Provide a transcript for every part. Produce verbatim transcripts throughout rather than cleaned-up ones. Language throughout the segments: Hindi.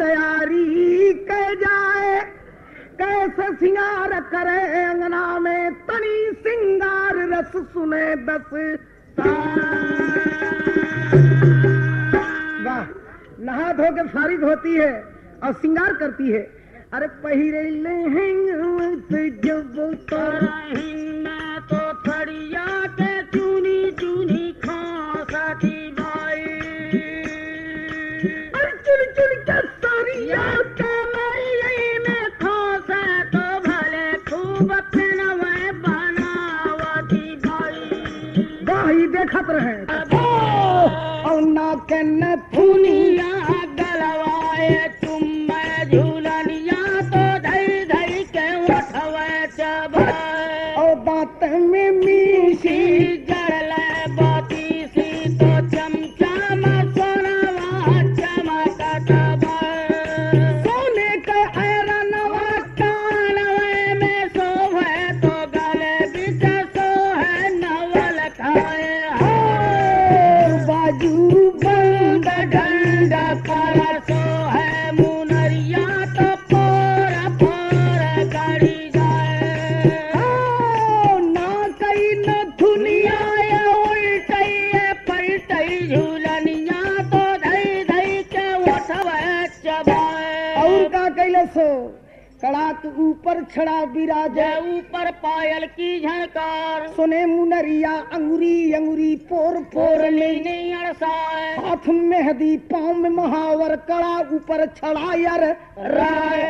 तैयारी कह जाए, कैसे सिंगार करे अंगना में, तनी सिंगार रस सुने बस वाह। नहा धो के फारिग होती है और सिंगार करती है। अरे पहिरे लहंगा जब तोरहिंगा तो थड़िया के चुनी चुनी खा साथी भाई। अरे चुन चुन के सारिया के मई में खोसे तो भले खूब अपना वे बनावती भाई। भाई देखत रहे और ना के न फूनिया गलवाए तुम मैं झूलनिया तो धरी धरी के उठवे चबा। और बात में मीठी जड़ले बाती सी तो चमचा में सोनावा चमका तबा। सोने के ऐरनवा कानवे में सोवे तो गले बिच सोहे नवल खाए। बाजू बंद डंडा पर सो है मुनरिया तो पोर पोर गाड़ी जाए। ना कई न दुनिया ये उल्टी ये पलटी झूलनिया तो धई धई के उठवे चबाए। और का कैले सो कड़ात ऊपर छड़ा बिराजे, ऊपर पायल की झनकार। सुने मुनरिया अंगुरी अंगुरी पोर पोर लेने अड़साए। हाथ मेहदी पाँव में महावर, कड़ा ऊपर छड़ा यर राय।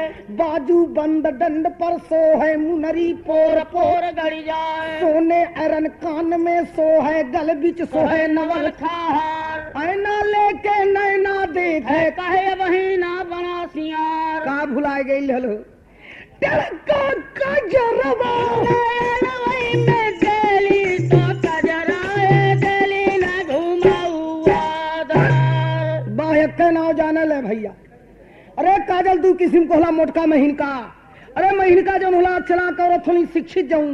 बाजू बंद दंड पर सो है मुनरी पोर पोर गड़ी जाए। सोने अरन कान में सो है, गल बिच सो है नवल खाहार। ऐना लेके नैना देखे कहे वही ना बना सियार। का भुलाए गई ललो तेरका कजरवा नवई में गली तो कजराए गली ना घुमाऊआ दार। बाहत ना जाने ले भैया। अरे काजल तू किसिम कोहला मोटका महीन का। अरे महीन का जौन होला चला कर थोड़ी शिक्षित जाऊं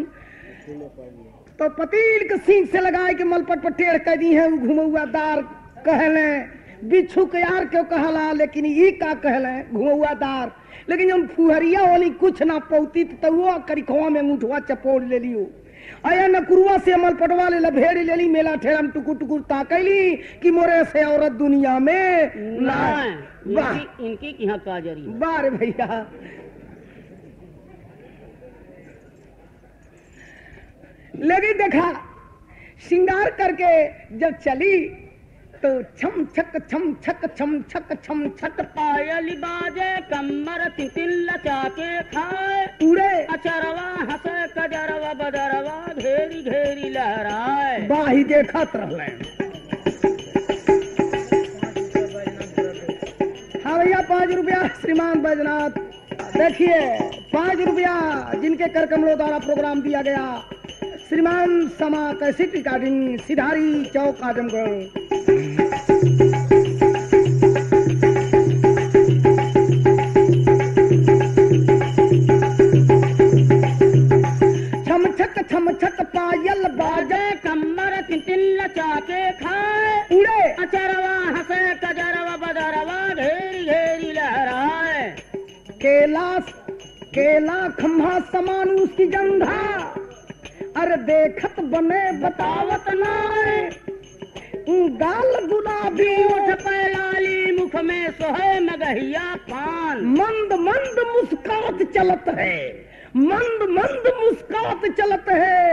तो पतील के सींग से लगाए के मलपट पर टेढ़ कर दी है उ घुमाऊआ दार कहले। बिच्छू के यार क्यों कहला लेकिन ई का कहले घुमाऊआ दार। लेकिन हम फुहरिया वाली कुछ ना पौती तवो करिखवा में मुठवा चपोड़ ले लियो। आया नकुरुआ से अमल पटवा ले लभेड़ ले ली। मेला ठेराम टुकुर टुकुर ताकैली कि मोरे से औरत दुनिया में ना। वाह इनकी कहां काजरी बार भैया। लेकिन देखा श्रृंगार करके जब चली तो छम छक छम छक छम छक छम छक पायल बाजे कमर तितिन लचा के खाए। पूरे अचरवा हंसे कजरवा बदरवा घेरी घेरी लहराए। बाही देखत रहले। हाँ भैया पाँच रुपया श्रीमान बैजनाथ। देखिए पाँच रुपया जिनके कर कमलों द्वारा प्रोग्राम दिया गया। श्रीमान समा कैसी रिकॉर्डिंग सिधारी चौक आजमगढ़। केला खम्भा समान उसकी जंघा। अरे देखत बने बतावत नाय। गाल गुलाबी ओठ पे लाली मुख में सोहे मगहिया पान। मंद मंद मुस्कात चलत है, मंद मंद मुस्कात चलत है।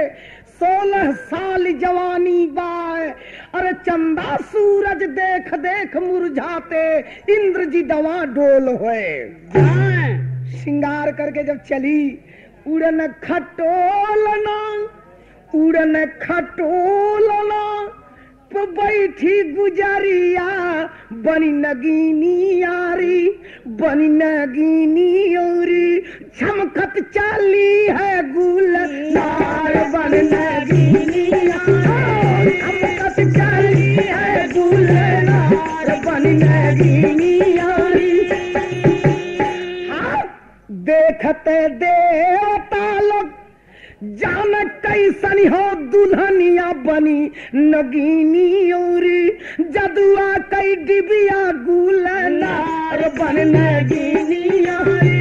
सोलह साल जवानी बाय। अरे चंदा सूरज देख देख मुरझाते इंद्र जी दवा डोल होए। श्रृंगार करके जब चली उड़न खटोलना उड़न खटोलना पे बैठी गुजरिया बनी नगीनी यारी बनी नगीनी औरी। चमकत चाली है गुलनार बन नगीनी यारी। चमकत चाली है गुलनार बन नगीनी यारी। देखते देवता लोग जान कैसनी हो दुल्हनिया बनी नगीनी औरी जदुआ कई डिबिया गुलनार बनने गिनी यारी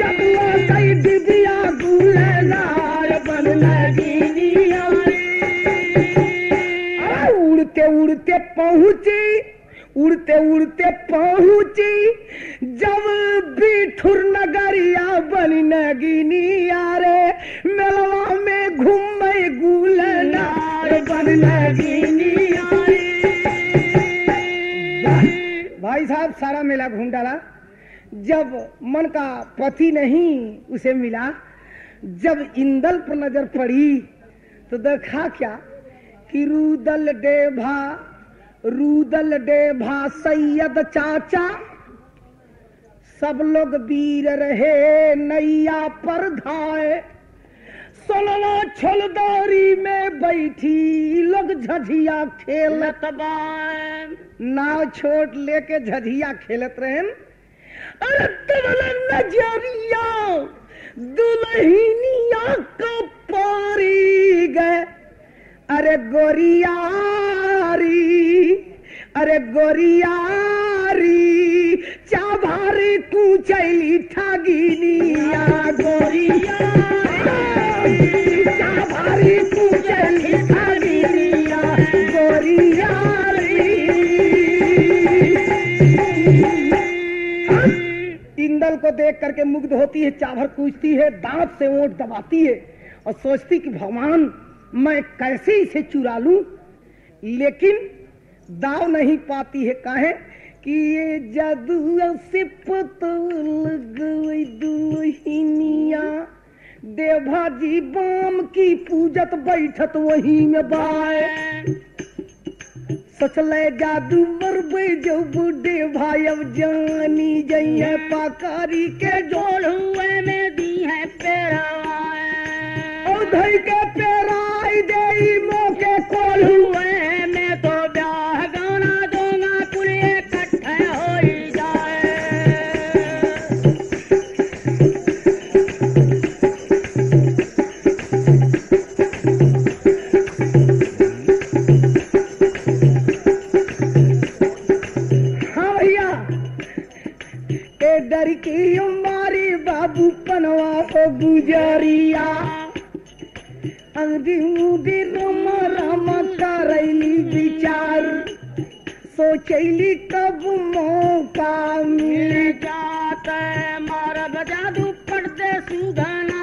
जदुआ कई डिबिया गुलनार बनने गिनी यारी। उड़ते उड़ते पहुंची उड़ते उड़ते पहुंची जब बिठुर नगरिया बनी नगिनी यारे मेलवा में घूमे गुलनार बनी नगिनी यारे। भाई साहब सारा मेला घूम डाला। जब मन का पति नहीं उसे मिला, जब इंदल पर नजर पड़ी तो देखा क्या कि रूदल डेभा रूदल डेभा सैयद चाचा सब लोग वीर रहे नैया पर धाए। सोलना छोलदारी में बैठी लोग झझिया खेलत बाए नाव छोड़ लेके झझिया खेलत रहेन। अरे तवला नजरिया दुल्हनिया का पारी गए अरे गोरियारी अरे गोरियारी चाभारी कुचैली ठगिनिया गोरियारी चाभारी कुचैली ठगिनिया गोरियारी। इंदल को देख करके मुग्ध होती है, चाभर कूचती है, दांत से ओंठ दबाती है और सोचती कि भगवान मैं कैसे इसे चुरा लूं, लेकिन दाव नहीं पाती है। काहे कि ये जादुआ से पतल गई दुल्हनिया देवा जी बाम की पूजत बैठत वही में बाए। सचले जादू बरबे जब देवा अब जानी जइया पाकारी के जोड़ हुए में दी है पेरा और धई के पेरा दे मौके कोल हुए मैं तो ब्याह गाना दूंगा कुल इकट्ठे हो जाए। हाँ भैया ए डर की मारी बाबू पनवा को गुजरिया अंधी रोमा रामा करैली विचार सोचैली कब मौका मिल जाता मारा जादू पड़ते सुधाना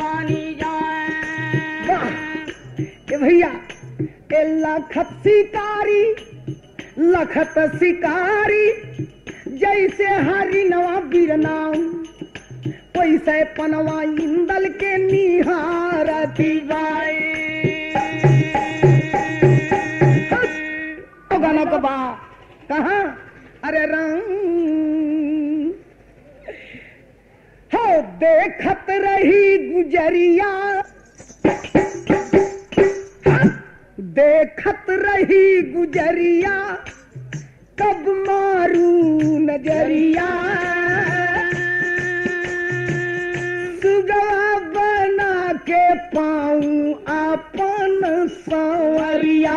बानी जाए। भैया ए लखत शिकारी लखत शिकारी जैसे हरि नवा बिरनाम वैसे पनवा इंदल के निहारती बाए। तो गाना कबा कहा अरे राम हो देखत रही गुजरिया देखत रही गुजरिया कब मारू नजरिया पाऊं अपन सवरिया।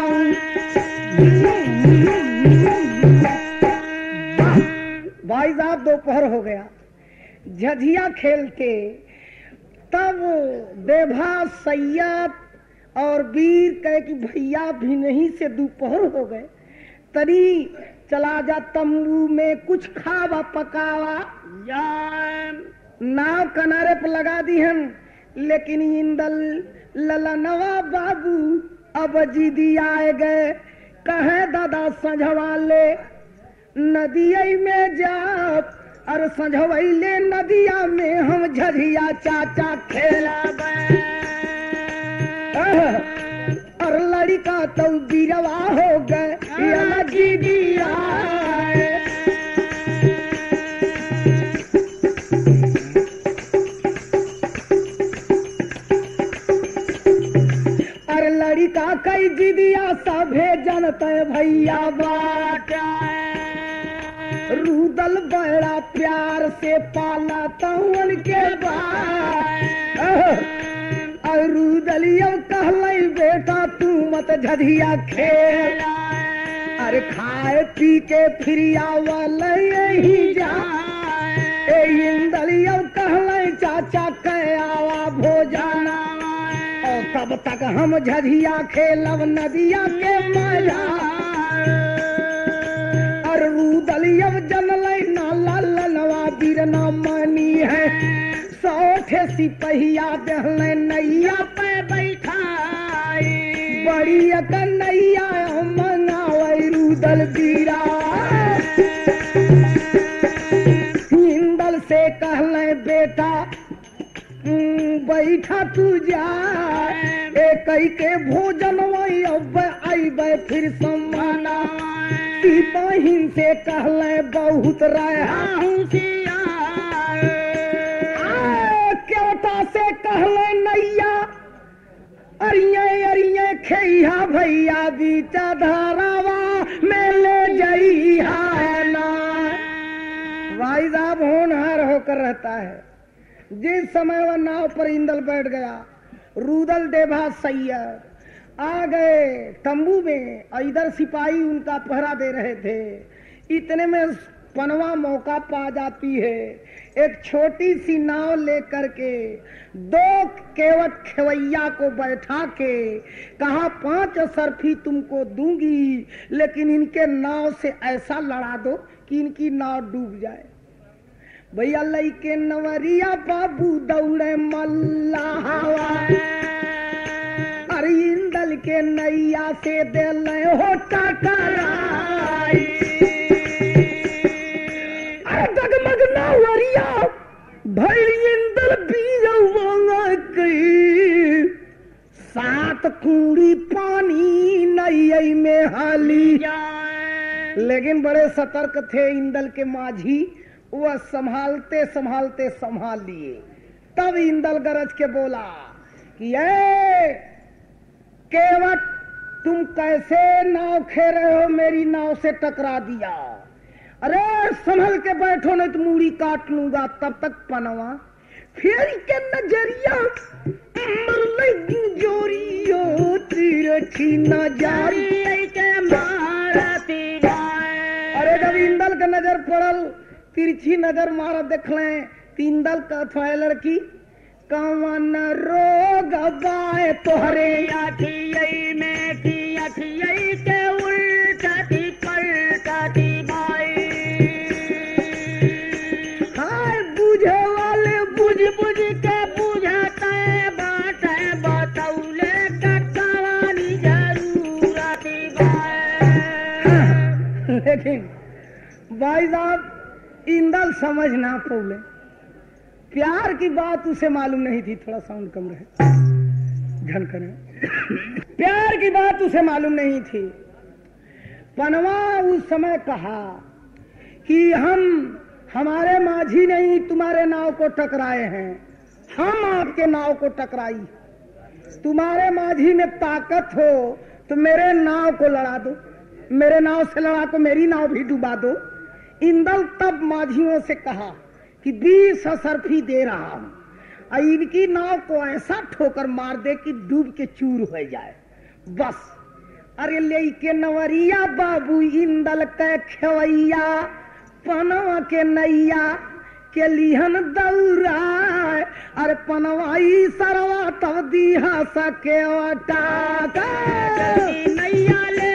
भाई साहब दोपहर हो गया, झझिया खेलते तब देवा सैयद और वीर कहे कि भैया भी नहीं से दोपहर हो गए तरी चला जा तंबू में कुछ खावा पकावा। नाव किनारे पर लगा दी हम लेकिन इंदल ललनवा बाबू अब जिदी आए गए। कहे दादा संझवाले नदियाई में जाप और संझवैले नदिया में हम झझिया चाचा खेला और लड़का तो बीरवा हो गए जिदी आए। का कई जिदिया सभे जनत भैया बाटा रूदल बड़ा प्यार से पाला तवन के बाद रूदलियों कहलाई बेटा तू मत झझिया खेला मार खाए पी के फिरिया वाले यही जाए। इंदलिया कहले चाचा कयावा भोजाना, और तब तक हम झरिया खेलब नदिया के मजा। और रूदलिया जनले नाला ललवा बिरना मनी है, सौठे सिपहिया दहले नैया पे बैठाई। बड़ी अकन नैया मनावे रूदल बीरा, इंदल से कहले बेटा बैठा तू जाए। एक के भोजन वही अब आईबे फिर सम्माना, बहिन से कहले बहुत रहा क्योटा से कहले नैया अरिये अरिये खेहा भैया बीचा धारावा में ले जइहा। भाई साहब होनहार होकर रहता है। जिस समय वह नाव पर इंदल बैठ गया, रूदल देवा सैयद आ गए तंबू में, और इधर सिपाही उनका पहरा दे रहे थे। इतने में पनवा मौका पा जाती है, एक छोटी सी नाव लेकर के दो केवट खेवैया को बैठा के कहा पांच सरफी तुमको दूंगी, लेकिन इनके नाव से ऐसा लड़ा दो कि इनकी नाव डूब जाए। भैया लई के नवरिया बाबू दौड़े मल्लावा, अरे इंदल के नैया से देले हो टकराई। अरे जगमग नवरिया भई इंदल बीजवा गई, सात कूड़ी पानी नई में हाली। लेकिन बड़े सतर्क थे इंदल के माझी, वह संभालते संभालते संभाल लिए। तब इंदल गरज के बोला कि ये केवट तुम कैसे नाव खे रहे हो, मेरी नाव से टकरा दिया। अरे संभल के बैठो नहीं तो मूड़ी काट लूंगा। तब तक पनवा फिर के नजरिया नजरिया। अरे जब इंदल का नजर पड़ल, तिरछी नजर मारा देख लें तीन दल का थोड़ा लड़की कवन रोग बाए तोहरे आठियई में की आठियई के उल्टा दी पलटा दी बाई। हाय बुझे वाले बुझ बुझ के बुझाते बात है बातौले कटवानी जरूर आती बाई। लेकिन भाई साहब इंदल समझ ना पौले, प्यार की बात उसे मालूम नहीं थी। थोड़ा साउंड कम रहे, झन करें। प्यार की बात उसे मालूम नहीं थी। पनवा उस समय कहा कि हम हमारे माझी नहीं तुम्हारे नाव को टकराए हैं, हम आपके नाव को टकराई। तुम्हारे माझी में ताकत हो तो मेरे नाव को लड़ा दो, मेरे नाव से लड़ा तो मेरी नाव भी डुबा दो। इंदल तब माझियों से कहा कि बीस सरफी दे रहा हूं, इनकी नाव को ऐसा ठोकर मार दे कि डूब के चूर हो जाए बस। अरे ले के नवरिया बाबू इंदल के खेवैया पनवा के नैया के लिहन दौरा। अरे पनवाई सरवा तब दीहा सके नैया ले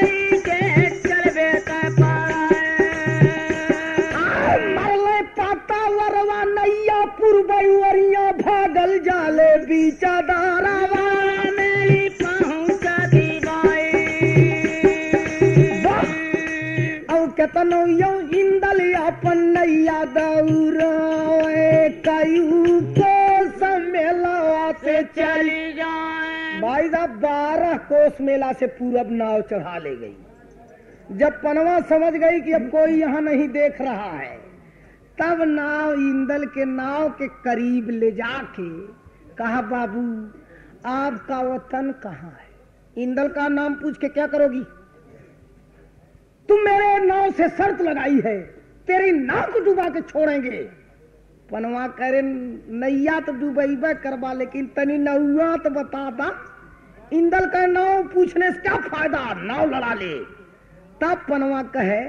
भागल जाले बीचा दारावा मेरी पहुंचा दीवाए। और कतनो यो इंदल अपन नैया दौराए कयू को मेला से चली जाए। भाई साहब बारह कोस मेला से पूरब नाव चढ़ा ले गई। जब पनवा समझ गई कि अब कोई यहाँ नहीं देख रहा है, तब नाव इंदल के नाव के करीब ले जाके कहा बाबू आपका वतन कहाँ है। इंदल का नाम पूछ के क्या करोगी तुम, मेरे नाव से शर्त लगाई है तेरी नाव को डूबा के छोड़ेंगे। पनवा करे नैया तो डूबा करवा, लेकिन तनी नौआ तो बताता। इंदल का नाव पूछने से क्या फायदा, नाव लड़ा ले। तब पनवा कहे,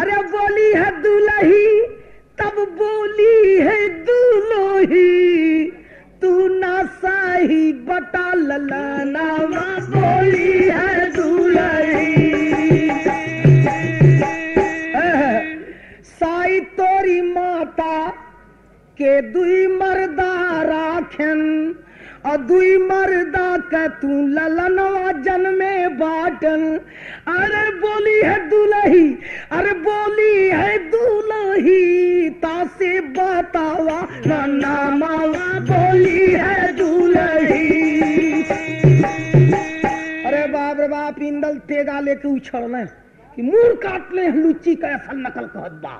अरे बोली है दूल्ही तब बोली है दूल्ही, तू ना साही बता ललाना माँ बोली है दूल्ही। साई तोरी माता के दुई मर्दा राखन और दुई मर्दा का तू ललनवा जन्मे बाटन। अरे बोली है दूल्ही, अरे बोली है दूल्ही, तासे बतावा नाना मावा बोली है दूल्ही। अरे बाप रे बाप, इंदल तेगा लेके उछड़ना कि मुंह काट ले लुच्ची का असल नकल कहत बा,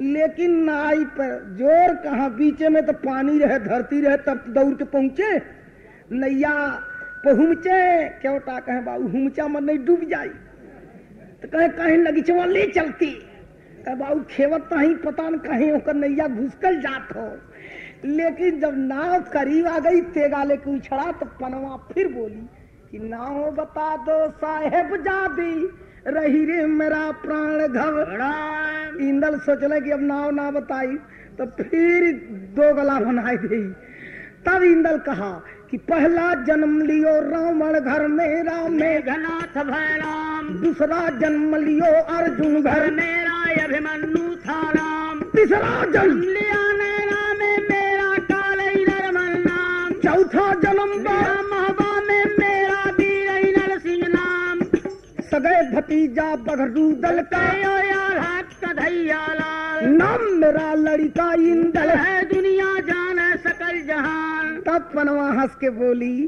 लेकिन नाई पर जोर कहा, बीचे में तो पानी रहे धरती रहे, तब दौड़ के पहुंचे। नैया पहुंचे क्योटा कहे बाबू हुमचा मत नहीं डूब जाई, तो कहे कहीं लगीचवा ले चलती, कहे बाबू खेवत तो ही पता न कहीं होकर नैया घुसकल जात हो। लेकिन जब नाव करीब आ गई तेगाले को उछड़ा तो पनवा फिर बोली कि नाव बता दो साहेब जादी, रही रे मेरा प्राण घबरा। इंदल सोचले कि अब नाव ना बताई तो फिर दो गला बनाई गई। तब इंदल कहा कि पहला जन्म लियो रावण घर मेरा मेघनाथ भय राम, दूसरा जन्म लियो अर्जुन घर मेरा अभिमन्यु था राम, तीसरा जन्म लिया नैना में मेरा कालई नरमन नाम, चौथा जन्म महावा में मेरा वीरई नरसिंह नाम, सगे भतीजा बघरू दल का नाम मेरा लड़का इंदल है दुनिया जान है सकल जहान। तब पनवा हंस के बोली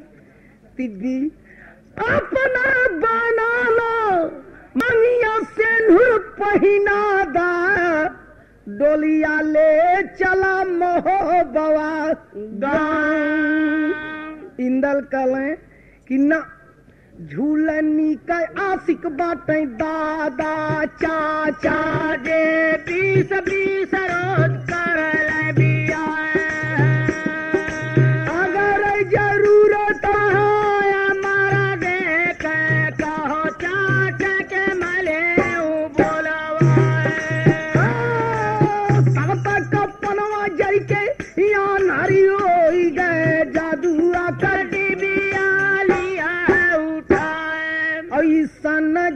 तिब्बी अपना बना लो मंगिया से नूर पहिना दा, डोलिया ले चला मोह बवा गांव। इंदल कहले कि ना झूलनी का आशिक बाटे दादा चाचा जे बीस बीस रोज कर ले बिया, अगर जरूरत है हमारा देख कहो चाचा के मले बोलवा। तब तक पनवा जल के यहाँ नारी होई गए जादुआ कर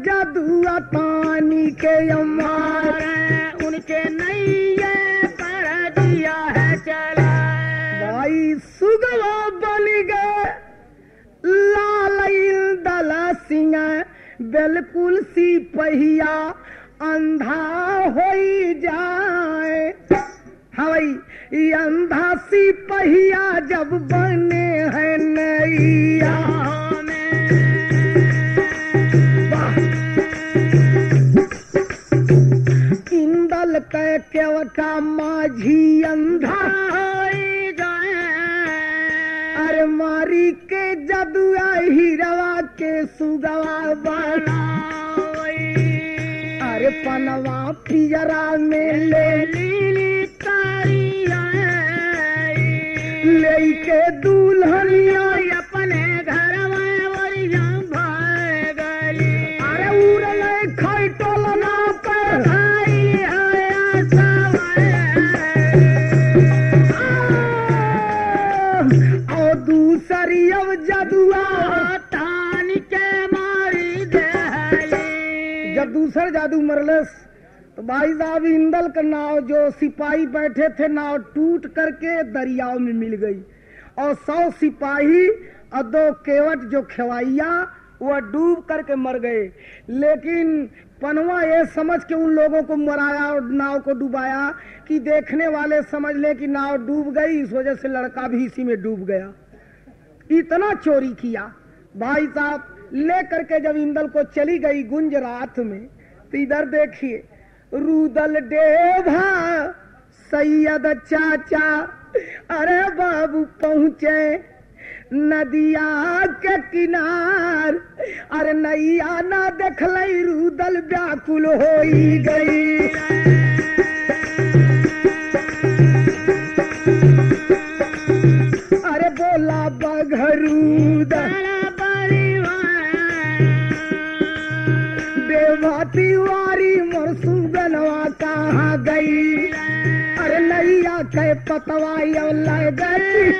जादुआ पानी के अमारे उनके नैये पर दिया है चला। भाई सुगवा बन गए लाल दला सिंह, बिल्कुल सी पहिया अंधा हो जाए। हाँ भाई, अंधा सी पहिया जब बने हैं नैया का माझी अंधा जाए। अरे मारी के जदुआ हीरवा के सुगवा बना, अरे पनवा पिजरा में ले लीली तारिया लेके दूल्हनिया अपने घर में भाग गई। अरे उड़ले खटोलना पर दूसर जादू मरलस तो भाई साहब इंदल का नाव जो सिपाही बैठे थे नाव टूट करके दरियाओं में मिल गई, और सौ सिपाही और दो केवट जो खेवाइया वह डूब करके मर गए। लेकिन पनवा ये समझ के उन लोगों को मराया और नाव को डुबाया कि देखने वाले समझ ले कि नाव डूब गई, इस वजह से लड़का भी इसी में डूब गया। इतना चोरी किया भाई साहब। ले करके जब इंदल को चली गई गुंज रात में तो इधर देखिए रूदल देवा सैयद चाचा, अरे बाबू पहुंचे नदिया के किनार। अरे नैया ना देखल रूदल व्याकुल हो गई। अरे बोला बघरू दल भांति वारी मुरसुगनवा कहा गई। अरे नैया के पतवाई लग गई।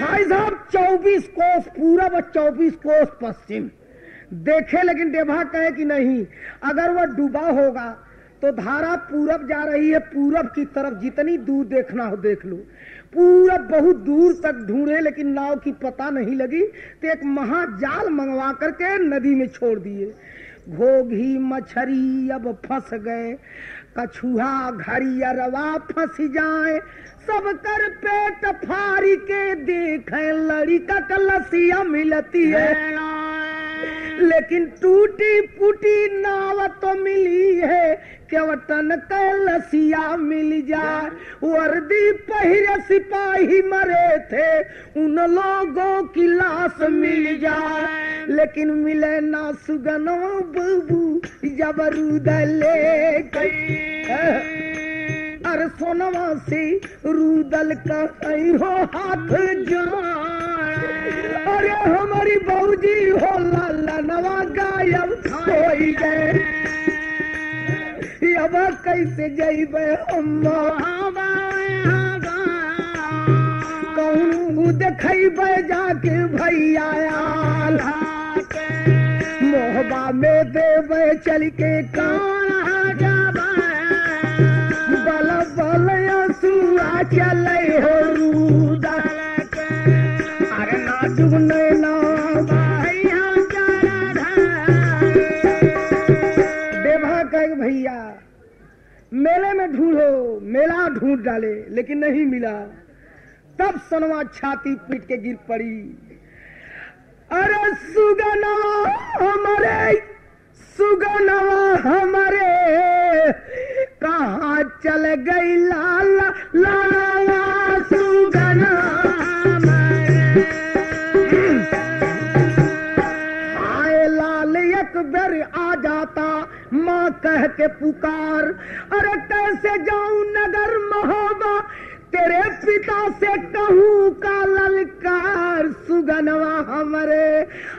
भाई साहब चौबीस कोस पूरब और चौबीस कोस पश्चिम देखे, लेकिन देवा कहे कि नहीं, अगर वह डूबा होगा तो धारा पूरब जा रही है, पूरब की तरफ जितनी दूर देखना हो देख लो। पूरब बहुत दूर तक ढूंढे लेकिन नाव की पता नहीं लगी, तो एक महाजाल मंगवा करके नदी में छोड़ दिए। घोघी मछली अब फंस गए, कछुआ घड़िया रवा फंस जाए, सब कर पेट फारी के देखे लड़ी का कलसिया मिलती है, लेकिन टूटी फूटी नाव तो मिली है, केवटन कलसिया मिल जाए। वर्दी पहिरे सिपाही मरे थे, उन लोगों की लाश मिल जाए, लेकिन मिले ना सुगनो बबू जब रुदय ले गई। अरे सोनवा से रूदल का हो हाथ जाए, अरे हमारी बहूजी हो लाला नवा गायब हो गए। अब कैसे गई अम्मा कहूँ देखे जाके भैया मोहबा में देवे चल के काना चल हो रूदा। अरे ना दुगने ना भैया देवा कहे भैया मेले में ढूंढो, मेला ढूंढ डाले लेकिन नहीं मिला। तब सनवा छाती पीट के गिर पड़ी। अरे सुगना हमारे सुगना हमारे कहाँ चल गई लाला लाला सुगना आए लाल एक बेर आ जाता माँ कह के पुकार। अरे कैसे जाऊं नगर महोबा तेरे पिता से कहूँ का ललकार। सुगनवा हमारे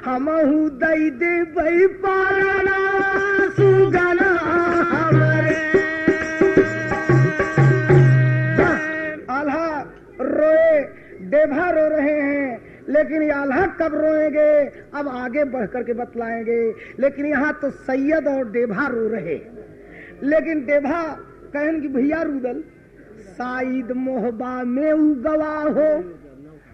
हमहू दई दे बई पारना सुगना हमारे। आल्हा रोए, देवा रो रहे हैं, लेकिन आल्हा कब रोएंगे अब आगे बढ़ करके बतलाएंगे। लेकिन यहाँ तो सैयद और देवा रो रहे, लेकिन देवा कहें कि भैया रूदल साइद मोहबा में उगवा हो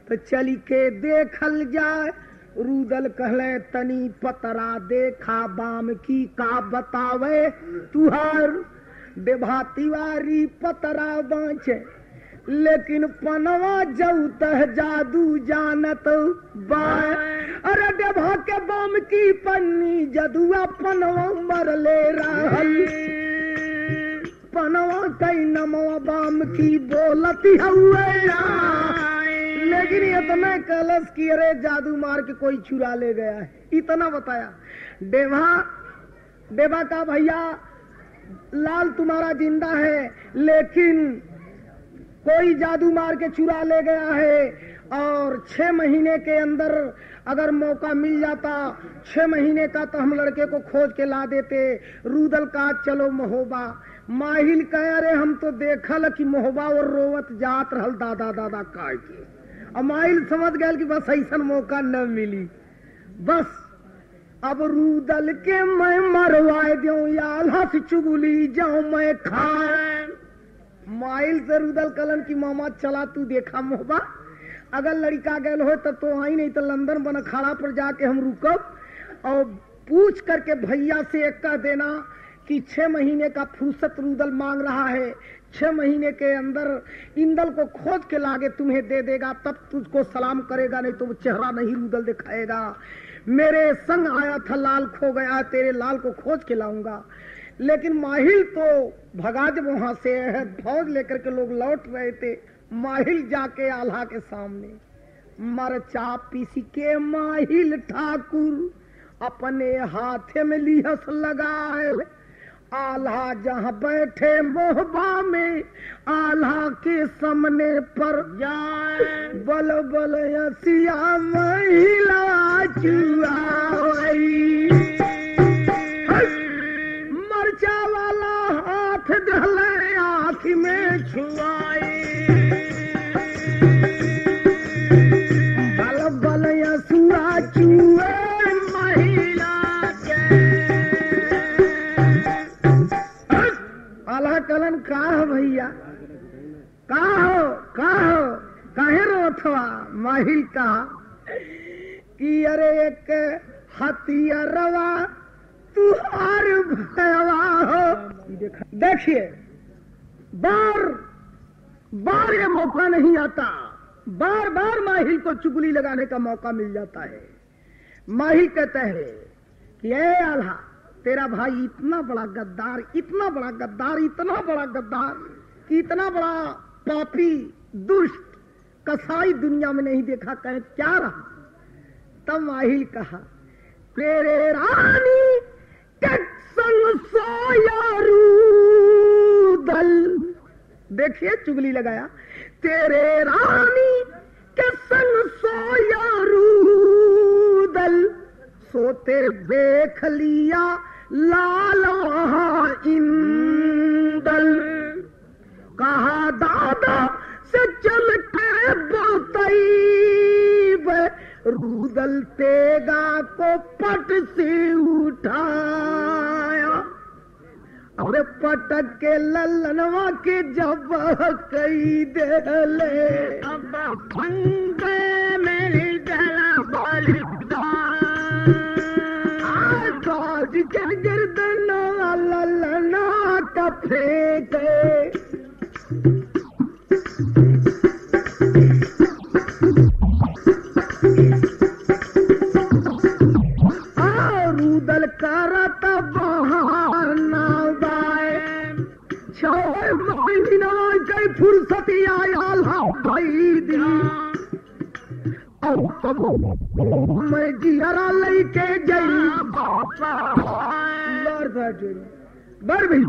तो चली के देखल जाए। रूदल कहले तनी पतरा देखा बाम की का बतावे तुहार। देवा तिवारी पतरा बाँचे लेकिन पनवा जाऊ तह जादू जानत बाय। अरे देवा के बाम की पन्नी जदुआ पनवा मर ले रहल। पनवा कई नमवा बाम की बोलती हुए लेकिन इतना कलश की अरे जादू मार के कोई चुरा ले गया है, इतना बताया। देवा देवा का भैया लाल तुम्हारा जिंदा है लेकिन कोई जादू मार के चुरा ले गया है, और छह महीने के अंदर अगर मौका मिल जाता छह महीने का तो हम लड़के को खोज के ला देते। रूदल का चलो महोबा। माहिल कहे अरे हम तो देखल कि मोहबा और रोवत जात रहल दादा दादा काहे के। और माहिल समझ गए कि बस ऐसा मौका न मिली, बस अब रूदल के मैं मरवाए दूं या हंस चुगली जाऊं मैं खाए। माहिल से रूदल कलन की मामा चला तू देखा मोहबा, अगर लड़का गैल हो तब तो आई नहीं तो लंदन बन अखाड़ा पर जाके हम रुकब, और पूछ करके भैया से एक कह देना कि छह महीने का फुर्सत रूदल मांग रहा है, छह महीने के अंदर इंदल को खोज के लागे तुम्हें दे देगा तब तुझको सलाम करेगा, नहीं तो वो चेहरा नहीं रूदल दिखाएगा। मेरे संग आया था लाल खो गया, तेरे लाल को खोज के लाऊंगा। लेकिन माहिल तो भगा जब वहां से फौज लेकर के लोग लौट रहे थे। माहिल जाके आल्हा के सामने मरचा पीसी के माहिल ठाकुर अपने हाथे में लिहस लगाए। आल्हा जहाँ बैठे मोहबा में आल्हा के सामने पर जाए बल बल सिया महिला मरचा वाला हाथ ढले आँख में छुआई बल बल यसुआ चुए महिला के अल्लाह कलन का हो भैया का हो का हो काहे रोथवा महिल का कि अरे एक हथियारवा तुहार भयवा हो। देखिए बार बार ये मौका नहीं आता, बार बार माहिल को चुगली लगाने का मौका मिल जाता है। माहिल कहता है कि ए आल्हा तेरा भाई इतना बड़ा गद्दार इतना बड़ा गद्दार इतना बड़ा गद्दार कि इतना बड़ा पापी दुष्ट कसाई दुनिया में नहीं देखा, कहे क्या रहा। तब माहिल कहा तेरे रानी के संग सोया रूदल। देखिए चुगली लगाया, तेरे रानी के संग सोया रूदल सोते देख लिया लाला इंदल। कहा दादा से चल के बताइब रूदल तेगा को पट से उठाया। अरे पटक के ललनवा के जब कई दे ले अब फंदे मेरी गला बलदा आज के गर्दन ललना कफे गए। करत बहार ना जाए छह महीना कई फुर्सत आया भाई दी मैं जिहरा लेके जाई बर भी।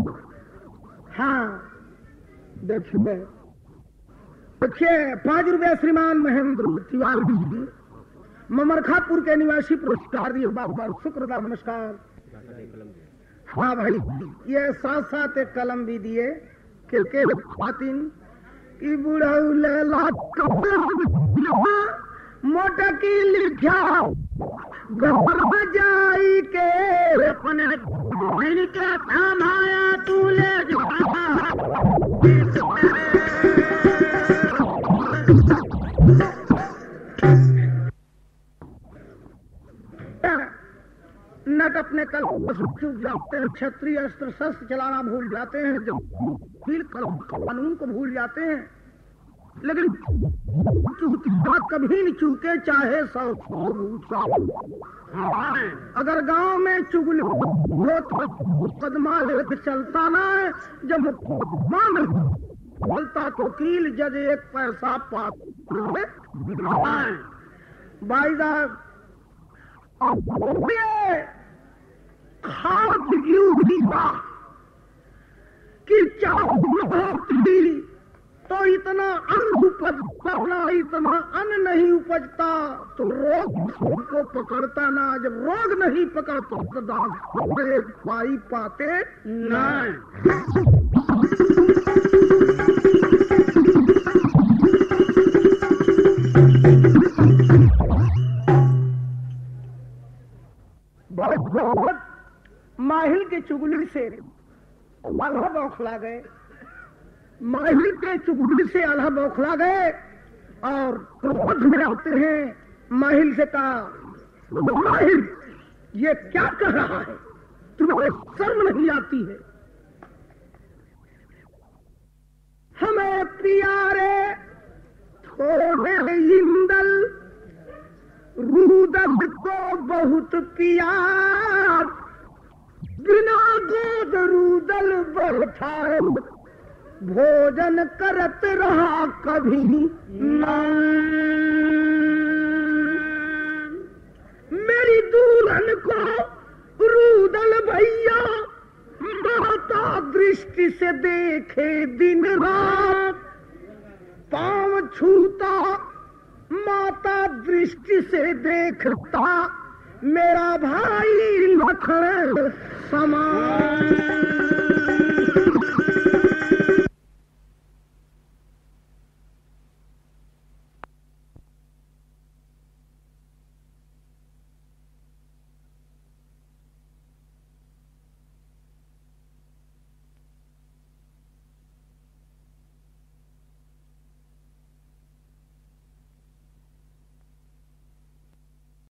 हाँ देखिए देखिए पांच रुपया श्रीमान महेंद्र तिवारी जी ममरखापुर के निवासी पुरस्कार दिए बार-बार शुक्रदा नमस्कार। हाँ भाई ये साथ साथ एक कलम भी दिए के खातिन की बुढ़ाऊ लैला मोटा की लिखा घबरा जाई के अपने बहन के काम आया तू ले जा नट अपने कल चूक जाते हैं, क्षत्रिय अस्त्र शस्त्र चलाना भूल जाते हैं, जब फिर कानून को भूल जाते हैं, लेकिन बात कभी नहीं चूके चाहे सौ अगर गांव में चुगल हो तो मुकदमा लेकर चलता ना है। जब मुकदमा में बोलता तो वकील जज एक पैसा पाता भाई साहब खाद युवा कि तो इतना अन्न उपजता ना इतना अन्न नहीं उपजता तो रोग को पकड़ता ना, जब रोग नहीं पकड़ता तो दाग पाई पाते नहीं। माहिल के चुगली से अल्लाह बौखला गए, माहिल के चुगली से अल्लाह बौखला गए और क्रोध में आते हैं। माहिल से कहा माहिल ये क्या कर रहा है, तुम्हें शर्म नहीं आती है। हमें प्यारे थोड़े इंदल रूदल को बहुत प्यार बिना गोद रूदल बैठाए भोजन करत रहा कभी ना। मेरी दूल्हन को रूदल भैया माता दृष्टि से देखे दिन रात, पाँव छूता माता दृष्टि से देखता मेरा भाई बखर समान।